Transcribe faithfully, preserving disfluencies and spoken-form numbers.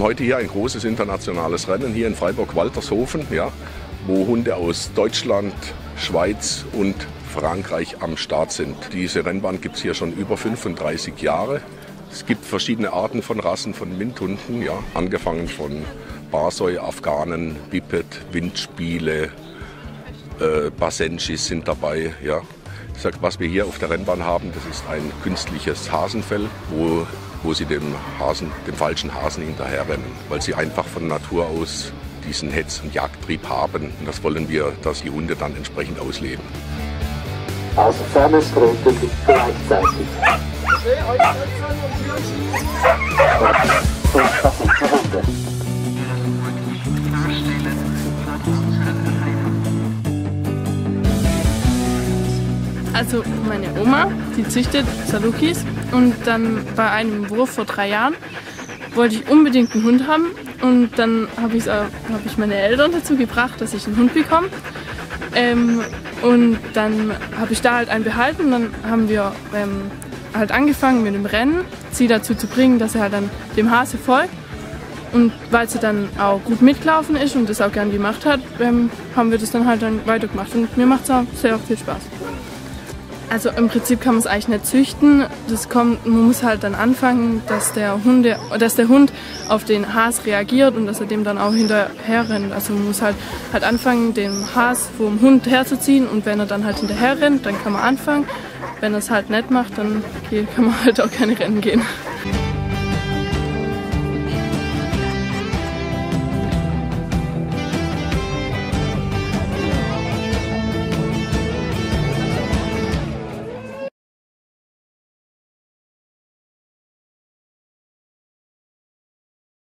haben heute hier ein großes internationales Rennen hier in Freiburg-Waltershofen, ja, wo Hunde aus Deutschland, Schweiz und Frankreich am Start sind. Diese Rennbahn gibt es hier schon über fünfunddreißig Jahre. Es gibt verschiedene Arten von Rassen von Windhunden, ja, angefangen von Barsoi, Afghanen, Bippet, Windspiele, äh, Basenchis sind dabei. Ja. Ich sag, was wir hier auf der Rennbahn haben, das ist ein künstliches Hasenfell, wo, wo sie dem, Hasen, dem falschen Hasen hinterherrennen, weil sie einfach von Natur aus diesen Hetz- und Jagdtrieb haben. Und das wollen wir, dass die Hunde dann entsprechend ausleben. Aus Fairness Gründen gleichzeitig. Also meine Oma, die züchtet Salukis, und dann bei einem Wurf vor drei Jahren wollte ich unbedingt einen Hund haben, und dann habe ich hab ich meine Eltern dazu gebracht, dass ich einen Hund bekomme. Ähm, und dann habe ich da halt einen behalten, und dann haben wir ähm, halt angefangen mit dem Rennen, sie dazu zu bringen, dass er halt dann dem Hase folgt. Und weil sie dann auch gut mitgelaufen ist und das auch gern gemacht hat, ähm, haben wir das dann halt dann weitergemacht, und mir macht es auch sehr viel Spaß. Also im Prinzip kann man es eigentlich nicht züchten, das kommt, man muss halt dann anfangen, dass der, Hunde, dass der Hund auf den Has reagiert und dass er dem dann auch hinterher rennt. Also man muss halt, halt anfangen, den Has vom Hund herzuziehen, und wenn er dann halt hinterher rennt, dann kann man anfangen. Wenn er es halt nicht macht, dann kann man halt auch keine Rennen gehen.